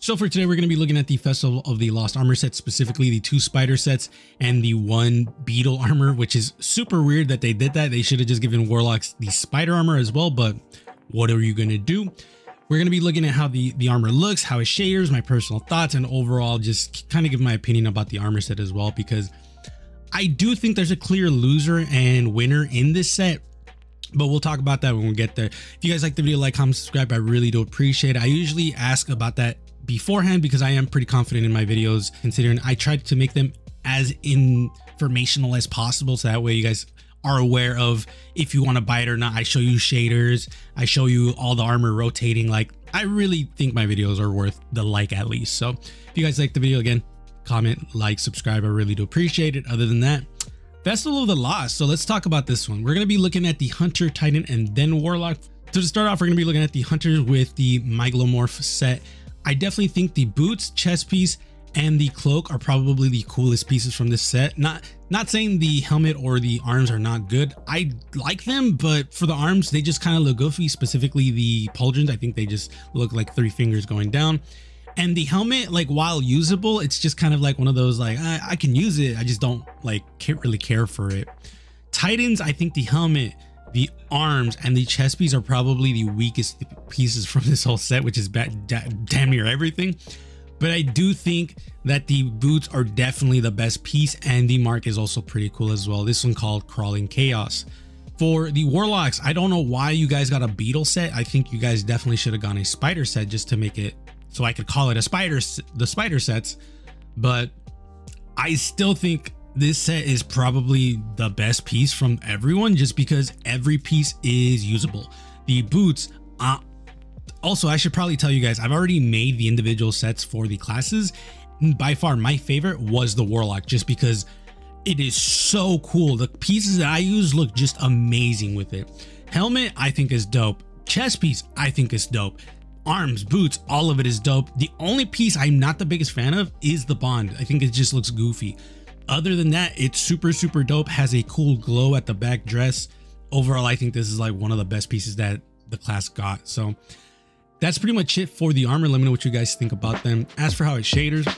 So for today, we're going to be looking at the Festival of the Lost armor set, specifically the 2 spider sets and the 1 beetle armor, which is super weird that they did that. They should have just given warlocks the spider armor as well, but what are you going to do? We're going to be looking at how the armor looks, how it shaders, my personal thoughts, and overall just kind of give my opinion about the armor set as well, because I do think there's a clear loser and winner in this set, but we'll talk about that when we get there. If you guys like the video, like, comment, subscribe, I really do appreciate it. I usually ask about that beforehand because I am pretty confident in my videos, considering I tried to make them as informational as possible, so that way you guys are aware of if you want to buy it or not. I show you shaders, I show you all the armor rotating. Like, I really think my videos are worth the like, at least. So if you guys like the video, again, comment, like, subscribe, I really do appreciate it. Other than that, Festival of the Lost. So let's talk about this one. We're going to be looking at the Hunter, Titan, and then Warlock. So to start off, we're going to be looking at the Hunters with the myglomorph set. I definitely think the boots, chest piece, and the cloak are probably the coolest pieces from this set. Not saying the helmet or the arms are not good. I like them, but for the arms, they just kind of look goofy, specifically the pauldrons. I think they just look like 3 fingers going down. And the helmet, like, while usable, it's just kind of like one of those, like, I can use it, I just don't, like, can't really care for it. Titans, I think the helmet, the arms, and the chest piece are probably the weakest pieces from this whole set, which is damn near everything. But I do think that the boots are definitely the best piece, and the mark is also pretty cool as well. This one called Crawling Chaos. For the Warlocks, I don't know why you guys got a beetle set. I think you guys definitely should have gone a spider set just to make it so I could call it a spider, the spider sets. But I still think this set is probably the best piece from everyone, just because every piece is usable. The boots, also, I should probably tell you guys, I've already made the individual sets for the classes. By far, my favorite was the Warlock, just because it is so cool. The pieces that I use look just amazing with it. Helmet, I think, is dope. Chest piece, I think, is dope. Arms, boots, all of it is dope. The only piece I'm not the biggest fan of is the bond. I think it just looks goofy. Other than that, it's super, super dope. Has a cool glow at the back dress. Overall, I think this is like one of the best pieces that the class got. So that's pretty much it for the armor. Let me know what you guys think about them. As for how it shaders,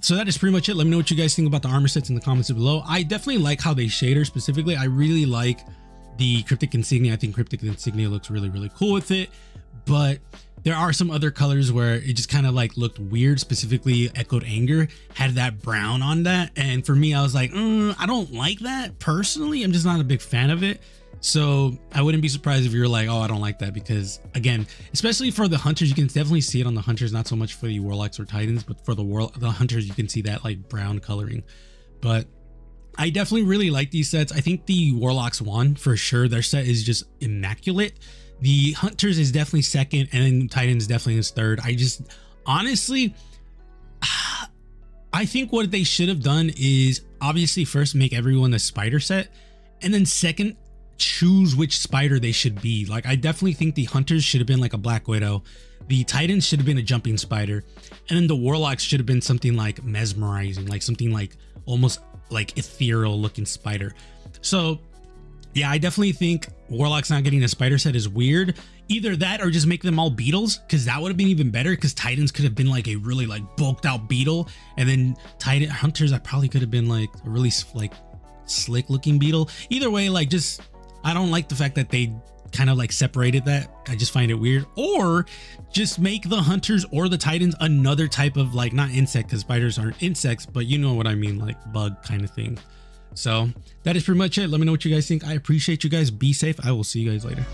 so that is pretty much it. Let me know what you guys think about the armor sets in the comments below. I definitely like how they shader specifically. I really like the Cryptic Insignia. I think Cryptic Insignia looks really, really cool with it. But there are some other colors where it just kind of like looked weird. Specifically, Echoed Anger had that brown on that. And for me, I was like, I don't like that personally. I'm just not a big fan of it. So I wouldn't be surprised if you're like, oh, I don't like that, because again, especially for the Hunters, you can definitely see it on the Hunters, not so much for the Warlocks or Titans, but for the Hunters, you can see that like brown coloring. But I definitely really like these sets. I think the Warlocks won for sure. Their set is just immaculate. The Hunters is definitely second, and then Titans definitely is third. I just honestly, I think what they should have done is obviously first make everyone the spider set, and then second, choose which spider they should be. Like, I definitely think the hunters should have been like a black widow, the titans should have been a jumping spider, and then the warlocks should have been something like mesmerizing, like something like almost like ethereal looking spider. So yeah, I definitely think warlocks not getting a spider set is weird. Either that or just make them all beetles, because that would have been even better, because titans could have been like a really like bulked out beetle, and then titan hunters I probably could have been like a really like slick looking beetle. Either way, like, just I don't like the fact that they kind of like separated that. I just find it weird. Or just make the hunters or the titans another type of like, not insect, because spiders aren't insects, but you know what I mean, like bug kind of thing. So that is pretty much it. Let me know what you guys think. I appreciate you guys. Be safe. I will see you guys later.